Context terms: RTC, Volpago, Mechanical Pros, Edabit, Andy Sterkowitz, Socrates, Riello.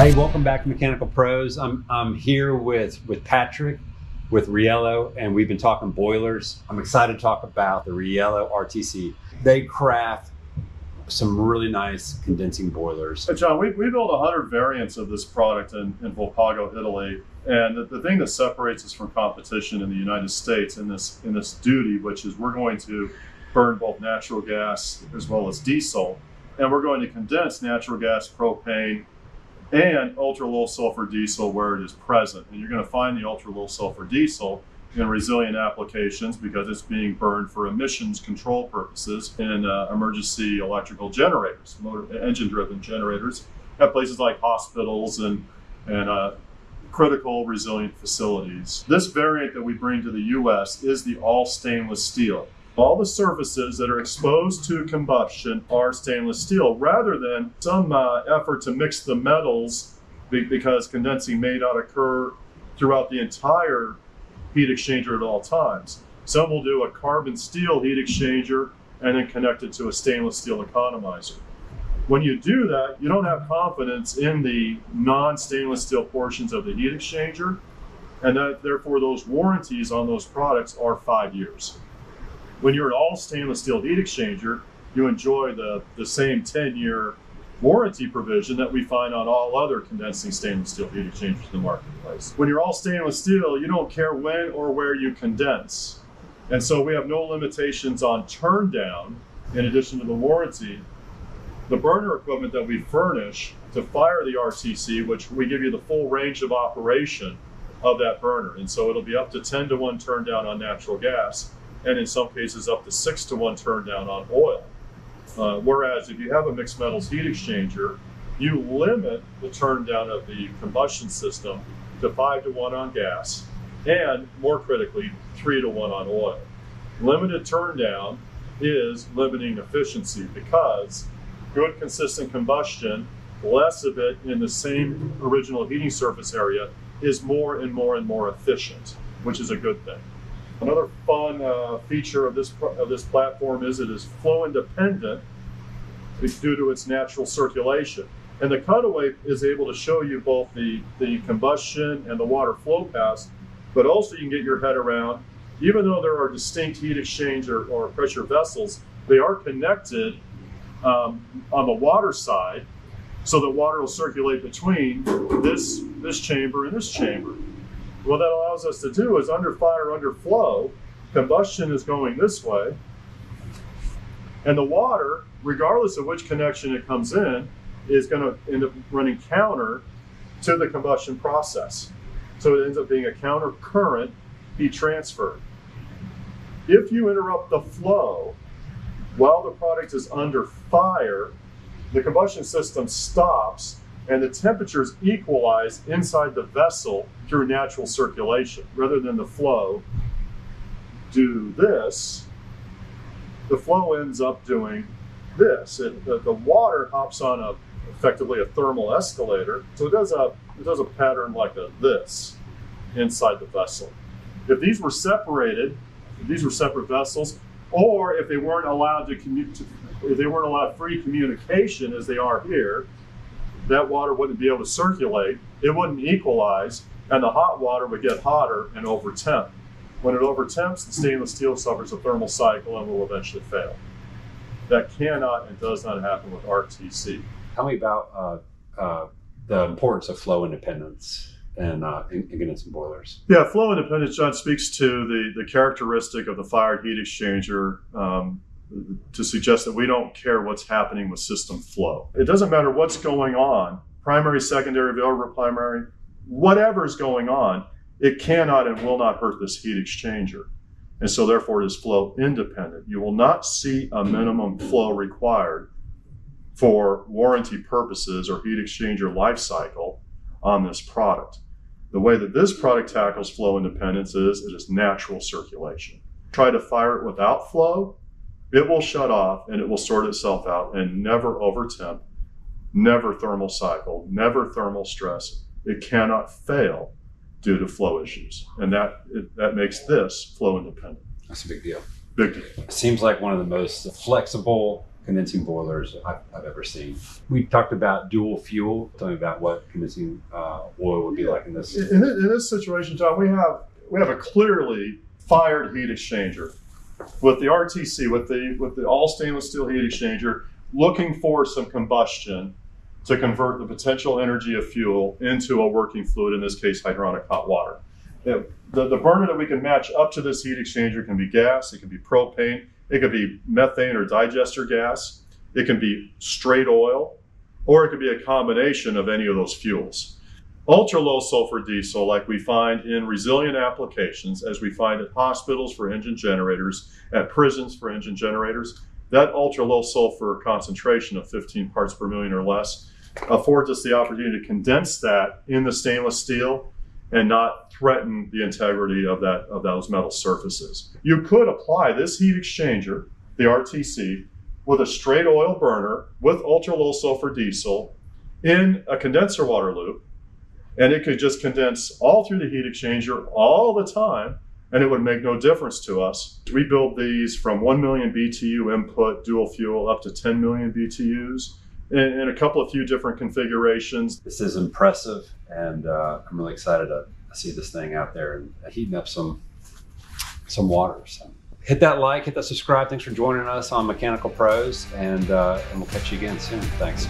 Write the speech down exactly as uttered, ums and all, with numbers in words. Hey, welcome back to Mechanical Pros. I'm, I'm here with, with Patrick, with Riello, and we've been talking boilers. I'm excited to talk about the Riello R T C. They craft some really nice condensing boilers. Hey John, we, we built one hundred variants of this product in, in Volpago, Italy. And the, the thing that separates us from competition in the United States in this, in this duty, which is we're going to burn both natural gas as well as diesel. And we're going to condense natural gas, propane, and ultra low sulfur diesel where it is present. And you're going to find the ultra low sulfur diesel in resilient applications because it's being burned for emissions control purposes in uh, emergency electrical generators, motor engine driven generators at places like hospitals and, and uh, critical resilient facilities. This variant that we bring to the U S is the all stainless steel. All the surfaces that are exposed to combustion are stainless steel rather than some uh, effort to mix the metals be because condensing may not occur throughout the entire heat exchanger at all times. Some will do a carbon steel heat exchanger and then connect it to a stainless steel economizer. When you do that, you don't have confidence in the non-stainless steel portions of the heat exchanger, and that, therefore those warranties on those products are five years. When you're an all stainless steel heat exchanger, you enjoy the, the same ten year warranty provision that we find on all other condensing stainless steel heat exchangers in the marketplace. When you're all stainless steel, you don't care when or where you condense. And so we have no limitations on turn down in addition to the warranty. The burner equipment that we furnish to fire the R T C, which we give you the full range of operation of that burner. And so it'll be up to ten to one turn down on natural gas, and in some cases up to six to one turn down on oil. Uh, whereas if you have a mixed metals heat exchanger, you limit the turn down of the combustion system to five to one on gas, and more critically, three to one on oil. Limited turn down is limiting efficiency because good consistent combustion, less of it in the same original heating surface area, is more and more and more efficient, which is a good thing. Another fun uh, feature of this, of this platform is it is flow independent due to its natural circulation. And the cutaway is able to show you both the, the combustion and the water flow paths, but also you can get your head around, even though there are distinct heat exchange or, or pressure vessels, they are connected um, on the water side, so that water will circulate between this, this chamber and this chamber. What that allows us to do is under fire, under flow, combustion is going this way, and the water, regardless of which connection it comes in, is going to end up running counter to the combustion process. So it ends up being a counter current heat transfer. If you interrupt the flow while the product is under fire, the combustion system stops and the temperatures equalize inside the vessel through natural circulation. Rather than the flow do this, the flow ends up doing this. It, the, the water hops on a, effectively a thermal escalator, so it does a, it does a pattern like a, this inside the vessel. If these were separated, if these were separate vessels, or if they weren't allowed to communicate, if they weren't allowed free communication as they are here, that water wouldn't be able to circulate, it wouldn't equalize, and the hot water would get hotter and overtemp. When it overtemps, the stainless steel suffers a thermal cycle and will eventually fail. That cannot and does not happen with R T C. Tell me about uh, uh, the importance of flow independence and uh, in, in condensing boilers. Yeah, flow independence, John, speaks to the, the characteristic of the fired heat exchanger um, to suggest that we don't care what's happening with system flow. It doesn't matter what's going on, primary, secondary, variable primary, whatever's going on, it cannot and will not hurt this heat exchanger. And so therefore it is flow independent. You will not see a minimum flow required for warranty purposes or heat exchanger life cycle on this product. The way that this product tackles flow independence is it is natural circulation. Try to fire it without flow, it will shut off and it will sort itself out and never overtemp, never thermal cycle, never thermal stress. It cannot fail due to flow issues. And that, it, that makes this flow independent. That's a big deal. Big deal. It seems like one of the most flexible condensing boilers I've, I've ever seen. We talked about dual fuel. Tell me about what condensing uh, oil would be yeah. like in this. In, in this situation, John, we have we have a clearly fired heat exchanger with the R T C, with the with the all stainless steel heat exchanger, looking for some combustion to convert the potential energy of fuel into a working fluid, in this case, hydronic hot water. The, the burner that we can match up to this heat exchanger can be gas, it can be propane, it could be methane or digester gas, it can be straight oil, or it could be a combination of any of those fuels. Ultra low sulfur diesel, like we find in resilient applications, as we find at hospitals for engine generators, at prisons for engine generators, that ultra low sulfur concentration of fifteen parts per million or less affords us the opportunity to condense that in the stainless steel and not threaten the integrity of that of those metal surfaces. You could apply this heat exchanger, the R T C, with a straight oil burner with ultra low sulfur diesel in a condenser water loop, and it could just condense all through the heat exchanger all the time, and it would make no difference to us. We build these from one million B T U input dual fuel up to ten million B T Us. In a couple of few different configurations. This is impressive, and uh, I'm really excited to see this thing out there and heating up some, some water. So hit that like, hit that subscribe. Thanks for joining us on Mechanical Pros, and, uh, and we'll catch you again soon. Thanks.